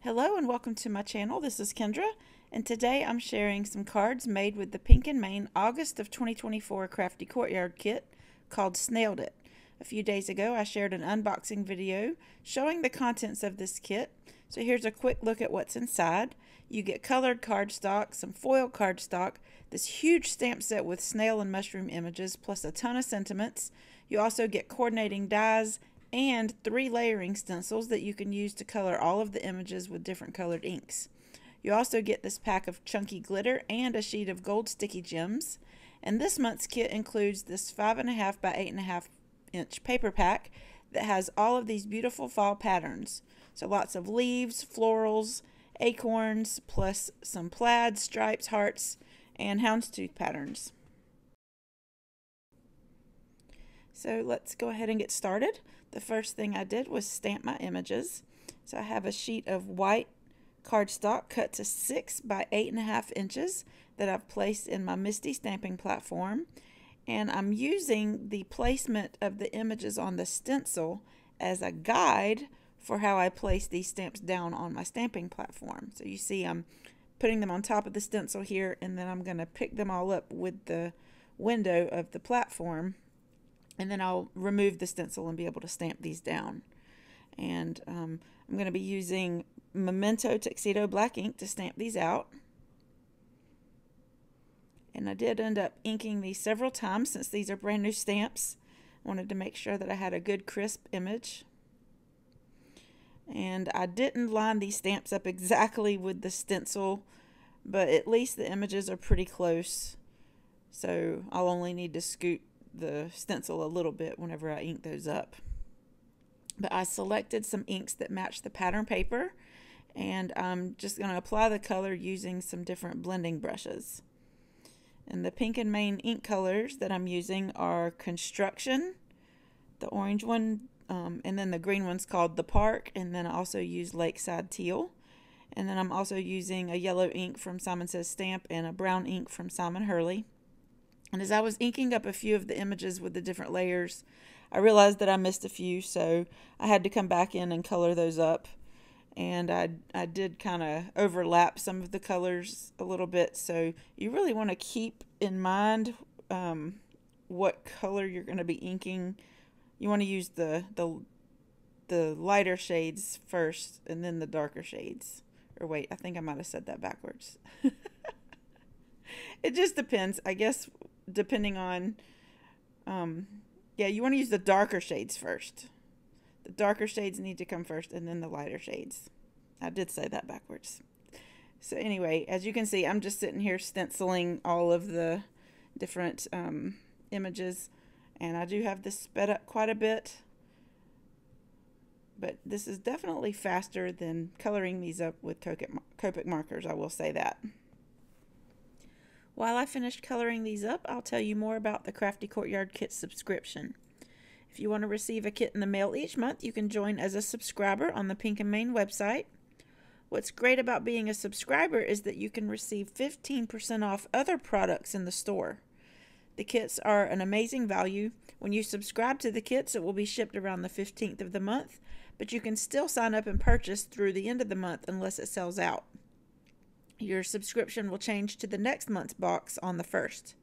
Hello and welcome to my channel. This is Kendra, and today I'm sharing some cards made with the Pink and Main August of 2024 Crafty Courtyard kit called Snailed It. A few days ago I shared an unboxing video showing the contents of this kit, so here's a quick look at what's inside. You get colored cardstock, some foil cardstock, this huge stamp set with snail and mushroom images, plus a ton of sentiments. You also get coordinating dies and 3 layering stencils that you can use to color all of the images with different colored inks. You also get this pack of chunky glitter and a sheet of gold sticky gems. And this month's kit includes this 5.5 by 8.5 inch paper pack that has all of these beautiful fall patterns. So lots of leaves, florals, acorns, plus some plaid, stripes, hearts, and houndstooth patterns. So let's go ahead and get started. The first thing I did was stamp my images. So I have a sheet of white cardstock cut to 6 by 8.5 inches that I've placed in my MISTI stamping platform. And I'm using the placement of the images on the stencil as a guide for how I place these stamps down on my stamping platform. So you see I'm putting them on top of the stencil here, and then I'm going to pick them all up with the window of the platform, and then I'll remove the stencil and be able to stamp these down. And I'm going to be using Memento Tuxedo Black ink to stamp these out. And I did end up inking these several times since these are brand new stamps. I wanted to make sure that I had a good crisp image. And I didn't line these stamps up exactly with the stencil, but at least the images are pretty close. So I'll only need to scoot the stencil a little bit whenever I ink those up. But I selected some inks that match the pattern paper, and I'm just going to apply the color using some different blending brushes. And the Pink and Main ink colors that I'm using are Construction, the orange one, and then the green one's called The Park, and then I also use Lakeside Teal. And then I'm also using a yellow ink from Simon Says Stamp and a brown ink from Simon Hurley. And as I was inking up a few of the images with the different layers, I realized that I missed a few, so I had to come back in and color those up. And I did kind of overlap some of the colors a little bit, so you really want to keep in mind what color you're going to be inking. You want to use the lighter shades first and then the darker shades. Or wait, I think I might have said that backwards. It just depends, I guess, depending on, yeah, you want to use the darker shades first. The darker shades need to come first and then the lighter shades. I did say that backwards. So anyway, as you can see, I'm just sitting here stenciling all of the different images, and I do have this sped up quite a bit, but this is definitely faster than coloring these up with Copic markers, I will say that. While I finish coloring these up, I'll tell you more about the Crafty Courtyard kit subscription. If you want to receive a kit in the mail each month, you can join as a subscriber on the Pink and Main website. What's great about being a subscriber is that you can receive 15% off other products in the store. The kits are an amazing value. When you subscribe to the kits, it will be shipped around the 15th of the month, but you can still sign up and purchase through the end of the month unless it sells out. Your subscription will change to the next month's box on the 1st.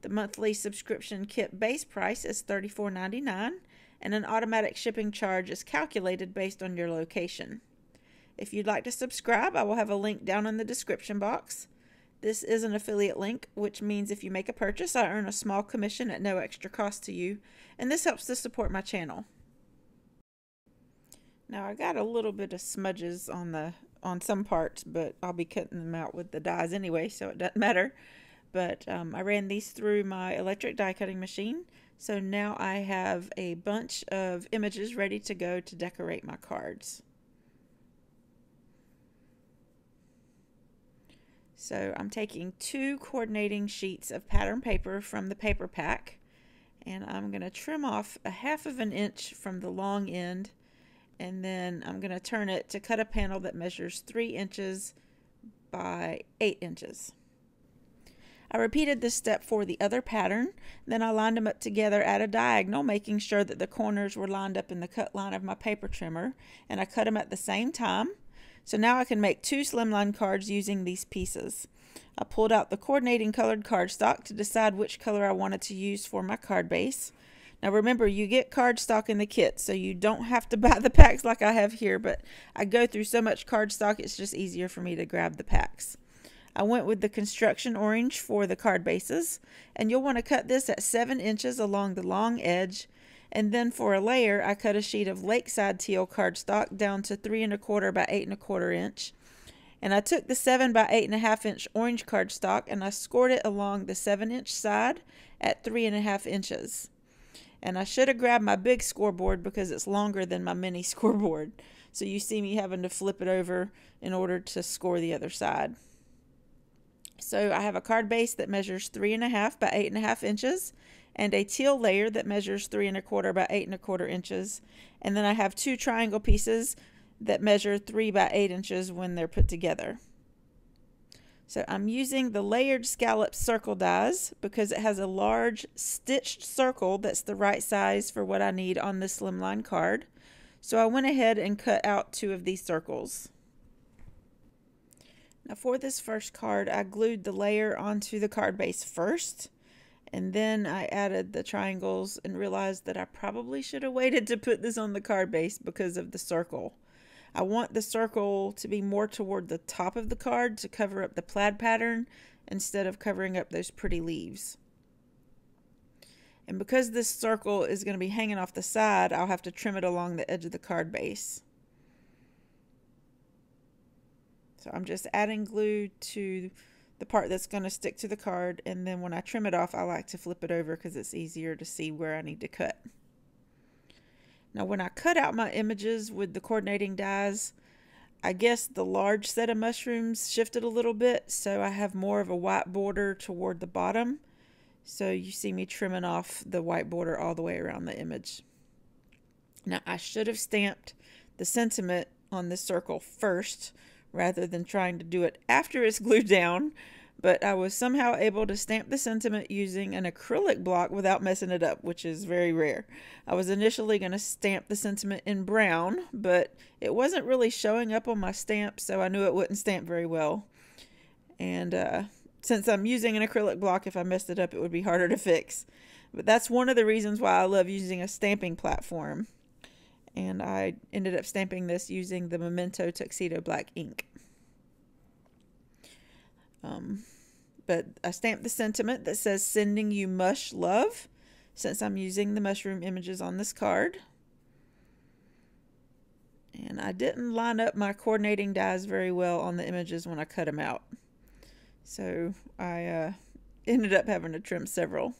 The monthly subscription kit base price is $34.99, and an automatic shipping charge is calculated based on your location. If you'd like to subscribe, I will have a link down in the description box. This is an affiliate link, which means if you make a purchase, I earn a small commission at no extra cost to you, and this helps to support my channel. Now, I got a little bit of smudges on some parts, but I'll be cutting them out with the dies anyway, so it doesn't matter. But I ran these through my electric die cutting machine. So now I have a bunch of images ready to go to decorate my cards. So I'm taking 2 coordinating sheets of pattern paper from the paper pack, and I'm going to trim off 1/2 of an inch from the long end, and then I'm going to turn it to cut a panel that measures 3 inches by 8 inches. I repeated this step for the other pattern, then I lined them up together at a diagonal, making sure that the corners were lined up in the cut line of my paper trimmer, and I cut them at the same time. So now I can make two slimline cards using these pieces. I pulled out the coordinating colored cardstock to decide which color I wanted to use for my card base. Now remember, you get cardstock in the kit, so you don't have to buy the packs like I have here, but I go through so much cardstock, it's just easier for me to grab the packs. I went with the construction orange for the card bases, and you'll want to cut this at 7 inches along the long edge. And then for a layer, I cut a sheet of Lakeside Teal cardstock down to 3¼ by 8¼ inch. And I took the 7 by 8½ inch orange cardstock and I scored it along the 7 inch side at 3½ inches. And I should have grabbed my big scoreboard because it's longer than my mini scoreboard. So you see me having to flip it over in order to score the other side. So I have a card base that measures 3½ by 8½ inches and a teal layer that measures 3¼ by 8¼ inches. And then I have two triangle pieces that measure 3 by 8 inches when they're put together. So I'm using the layered scallop circle dies because it has a large stitched circle that's the right size for what I need on this slimline card. So I went ahead and cut out two of these circles. Now for this first card, I glued the layer onto the card base first, and then I added the triangles and realized that I probably should have waited to put this on the card base because of the circle. I want the circle to be more toward the top of the card to cover up the plaid pattern instead of covering up those pretty leaves. And because this circle is going to be hanging off the side, I'll have to trim it along the edge of the card base. So I'm just adding glue to the part that's going to stick to the card, and then when I trim it off, I like to flip it over because it's easier to see where I need to cut. Now when I cut out my images with the coordinating dies, I guess the large set of mushrooms shifted a little bit, so I have more of a white border toward the bottom. So you see me trimming off the white border all the way around the image. Now I should have stamped the sentiment on this circle first rather than trying to do it after it's glued down, but I was somehow able to stamp the sentiment using an acrylic block without messing it up, which is very rare. I was initially going to stamp the sentiment in brown, but it wasn't really showing up on my stamp, so I knew it wouldn't stamp very well. And since I'm using an acrylic block, if I messed it up, it would be harder to fix. But that's one of the reasons why I love using a stamping platform. And I ended up stamping this using the Memento Tuxedo Black ink. But I stamped the sentiment that says "Sending you mush love," since I'm using the mushroom images on this card. And I didn't line up my coordinating dies very well on the images when I cut them out. So I ended up having to trim several.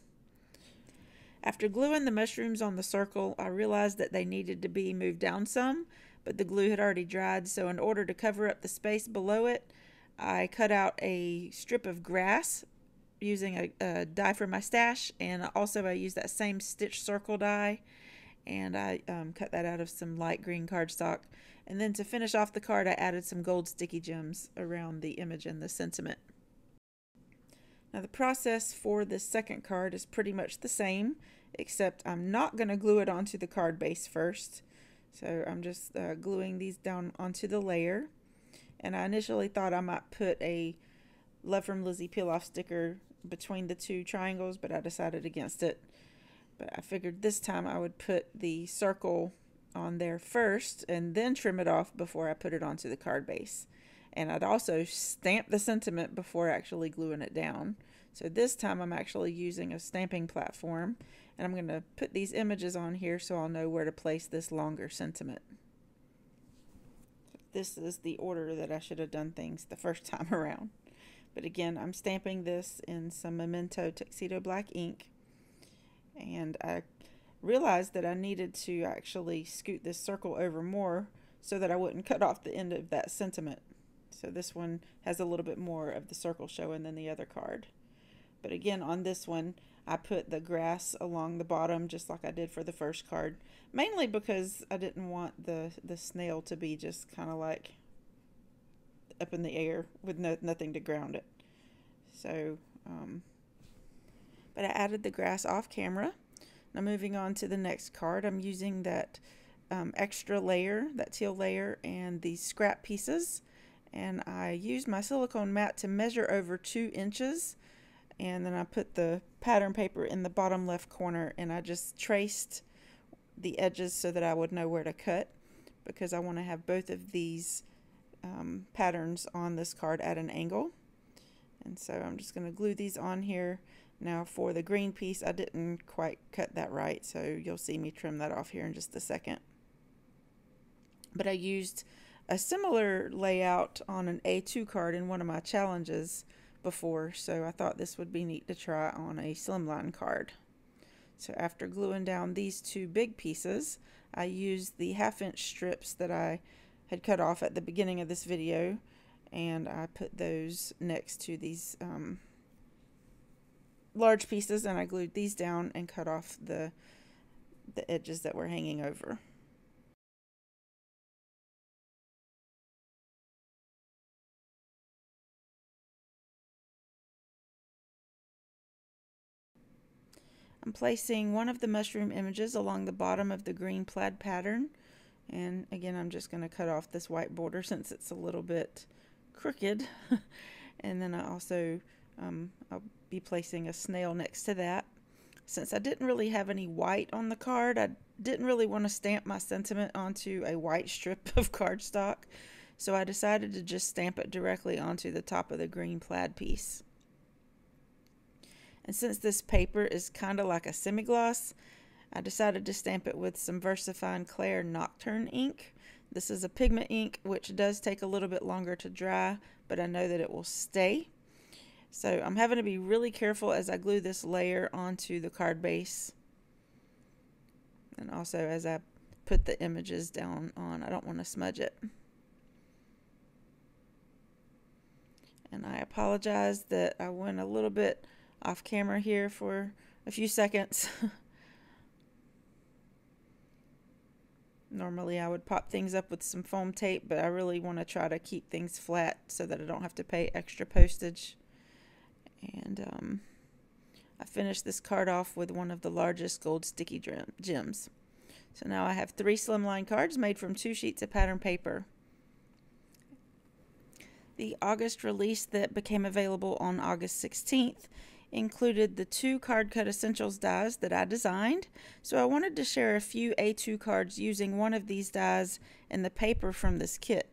After gluing the mushrooms on the circle, I realized that they needed to be moved down some, but the glue had already dried, so in order to cover up the space below it, I cut out a strip of grass using a die from my stash, and also I used that same stitch circle die, and I cut that out of some light green cardstock. And then to finish off the card, I added some gold sticky gems around the image and the sentiment. Now the process for this second card is pretty much the same, except I'm not going to glue it onto the card base first. So I'm just gluing these down onto the layer. And I initially thought I might put a Love from Lizzie peel-off sticker between the two triangles, but I decided against it. But I figured this time I would put the circle on there first and then trim it off before I put it onto the card base. And I'd also stamp the sentiment before actually gluing it down. So this time I'm actually using a stamping platform, and I'm going to put these images on here so I'll know where to place this longer sentiment. This is the order that I should have done things the first time around. But again, I'm stamping this in some Memento Tuxedo Black ink. And I realized that I needed to actually scoot this circle over more so that I wouldn't cut off the end of that sentiment. So this one has a little bit more of the circle showing than the other card. But again, on this one, I put the grass along the bottom just like I did for the first card, mainly because I didn't want the snail to be just kind of like up in the air with nothing to ground it. So But I added the grass off camera. Now moving on to the next card, I'm using that extra layer, that teal layer, and the scrap pieces. And I used my silicone mat to measure over 2 inches. And then I put the pattern paper in the bottom left corner, and I just traced the edges so that I would know where to cut, because I want to have both of these patterns on this card at an angle. And so I'm just going to glue these on here. Now for the green piece, I didn't quite cut that right, so you'll see me trim that off here in just a second. But I used a similar layout on an A2 card in one of my challenges before, so I thought this would be neat to try on a slimline card. So after gluing down these two big pieces, I used the 1/2 inch strips that I had cut off at the beginning of this video, and I put those next to these large pieces, and I glued these down and cut off the edges that were hanging over. I'm placing one of the mushroom images along the bottom of the green plaid pattern, and again I'm just going to cut off this white border since it's a little bit crooked. And then I also I'll be placing a snail next to that. Since I didn't really have any white on the card, I didn't really want to stamp my sentiment onto a white strip of cardstock, so I decided to just stamp it directly onto the top of the green plaid piece. And since this paper is kind of like a semi-gloss, I decided to stamp it with some VersaFine Clair Nocturne ink. This is a pigment ink, which does take a little bit longer to dry, but I know that it will stay. So I'm having to be really careful as I glue this layer onto the card base. And also as I put the images down on, I don't want to smudge it. And I apologize that I went a little bit off camera here for a few seconds. Normally I would pop things up with some foam tape, but I really want to try to keep things flat so that I don't have to pay extra postage. And I finished this card off with one of the largest gold sticky gems. So now I have 3 slimline cards made from 2 sheets of pattern paper. The August release that became available on August 16th included the 2 Card Cut Essentials dies that I designed, so I wanted to share a few A2 cards using one of these dies and the paper from this kit.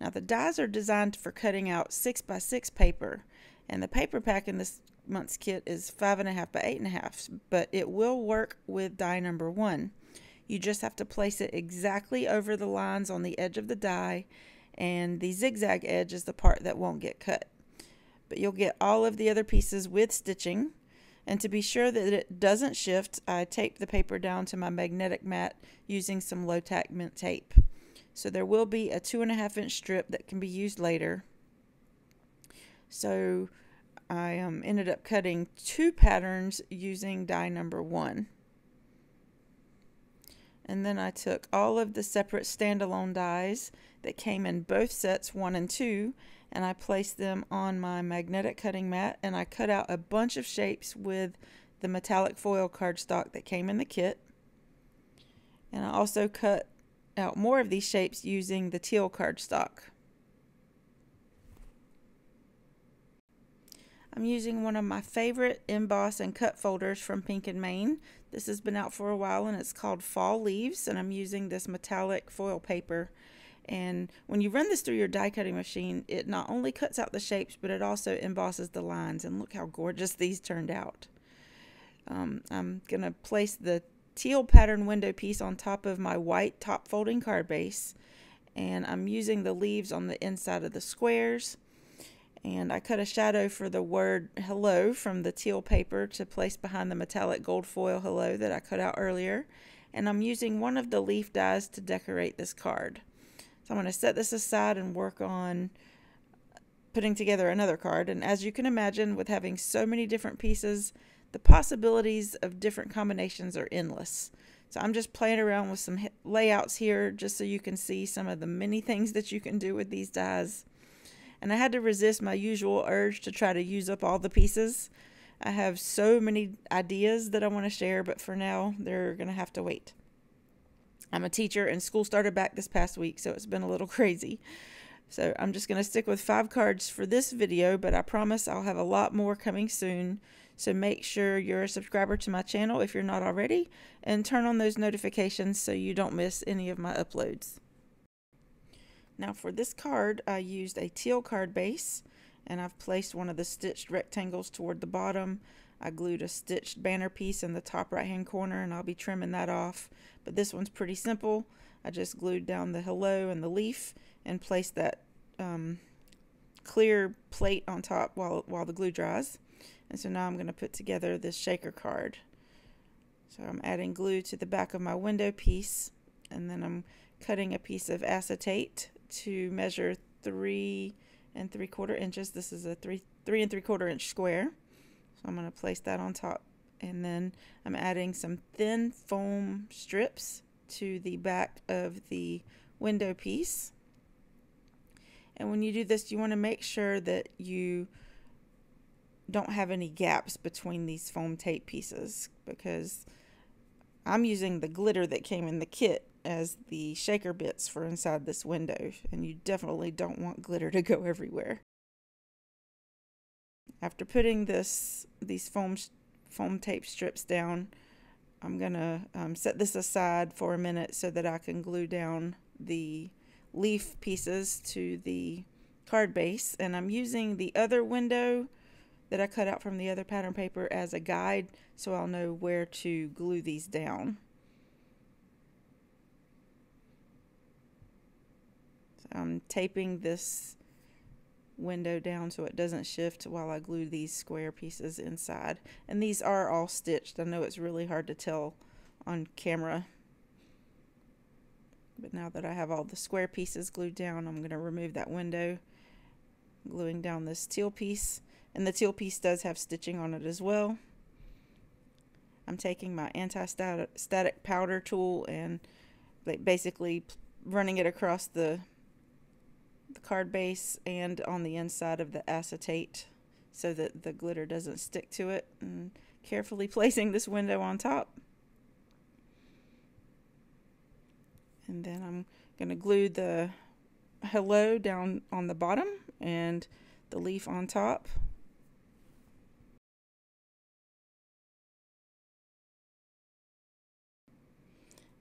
Now the dies are designed for cutting out 6x6 paper, and the paper pack in this month's kit is 5.5 by 8.5, but it will work with die number 1. You just have to place it exactly over the lines on the edge of the die, and the zigzag edge is the part that won't get cut. But you'll get all of the other pieces with stitching, and to be sure that it doesn't shift, I tape the paper down to my magnetic mat using some low tack mint tape. So there will be a 2.5 inch strip that can be used later. So I ended up cutting 2 patterns using die number 1. And then I took all of the separate standalone dies that came in both sets 1 and 2, and I placed them on my magnetic cutting mat, and I cut out a bunch of shapes with the metallic foil cardstock that came in the kit. And I also cut out more of these shapes using the teal cardstock. I'm using one of my favorite emboss and cut folders from Pink and Main. This has been out for a while, and it's called Fall Leaves, and I'm using this metallic foil paper. And when you run this through your die cutting machine, it not only cuts out the shapes, but it also embosses the lines, and look how gorgeous these turned out. I'm going to place the teal pattern window piece on top of my white top folding card base, and I'm using the leaves on the inside of the squares. And I cut a shadow for the word hello from the teal paper to place behind the metallic gold foil hello that I cut out earlier. And I'm using one of the leaf dies to decorate this card. So I'm going to set this aside and work on putting together another card. And as you can imagine, with having so many different pieces, the possibilities of different combinations are endless. So I'm just playing around with some layouts here just so you can see some of the many things that you can do with these dies. and I had to resist my usual urge to try to use up all the pieces. I have so many ideas that I want to share, but for now, they're going to have to wait. I'm a teacher, and school started back this past week, so it's been a little crazy. So I'm just going to stick with 5 cards for this video, but I promise I'll have a lot more coming soon. So make sure you're a subscriber to my channel if you're not already, and turn on those notifications so you don't miss any of my uploads. Now for this card, I used a teal card base, and I've placed one of the stitched rectangles toward the bottom. I glued a stitched banner piece in the top right hand corner, and I'll be trimming that off. But this one's pretty simple. I just glued down the hello and the leaf and placed that clear plate on top while the glue dries. And so now I'm going to put together this shaker card. So I'm adding glue to the back of my window piece, and then I'm cutting a piece of acetate to measure 3 3/4 inches. This is a 3 3/4 inch square. So I'm going to place that on top, and then I'm adding some thin foam strips to the back of the window piece. And when you do this, you want to make sure that you don't have any gaps between these foam tape pieces, because I'm using the glitter that came in the kit as the shaker bits for inside this window, and you definitely don't want glitter to go everywhere. After putting these foam tape strips down, I'm gonna set this aside for a minute so that I can glue down the leaf pieces to the card base. And I'm using the other window that I cut out from the other pattern paper as a guide, so I'll know where to glue these down. I'm taping this window down so it doesn't shift while I glue these square pieces inside. And these are all stitched. I know it's really hard to tell on camera, but now that I have all the square pieces glued down, I'm going to remove that window, gluing down this teal piece. And the teal piece does have stitching on it as well. I'm taking my anti-static powder tool and basically running it across the card base and on the inside of the acetate so that the glitter doesn't stick to it, and carefully placing this window on top. And then I'm going to glue the hello down on the bottom and the leaf on top.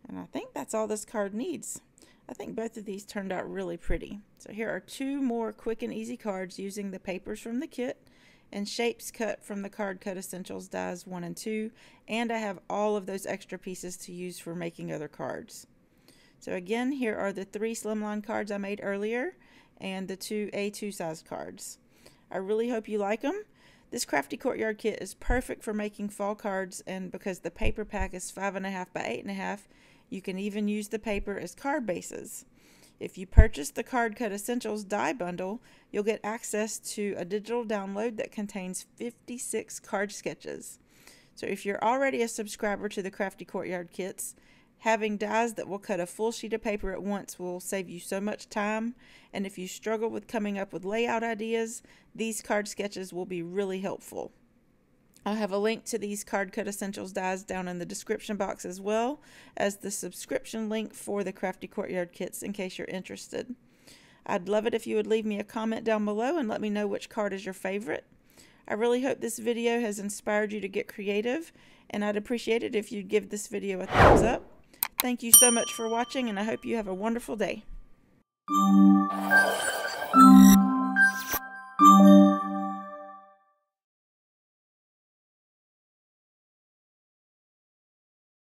And I think that's all this card needs. I think both of these turned out really pretty. So here are 2 more quick and easy cards using the papers from the kit and shapes cut from the Card Cut Essentials dies 1 and 2. And I have all of those extra pieces to use for making other cards. So again, here are the 3 slimline cards I made earlier and the 2 A2 size cards. I really hope you like them. This Crafty Courtyard kit is perfect for making fall cards, and because the paper pack is 5.5 by 8.5, you can even use the paper as card bases. If you purchase the Card Cut Essentials die bundle, you'll get access to a digital download that contains 56 card sketches. So if you're already a subscriber to the Crafty Courtyard kits, having dies that will cut a full sheet of paper at once will save you so much time. And if you struggle with coming up with layout ideas, these card sketches will be really helpful. I'll have a link to these Card Cut Essentials dies down in the description box, as well as the subscription link for the Crafty Courtyard kits in case you're interested. I'd love it if you would leave me a comment down below and let me know which card is your favorite. I really hope this video has inspired you to get creative, and I'd appreciate it if you'd give this video a thumbs up. Thank you so much for watching, and I hope you have a wonderful day.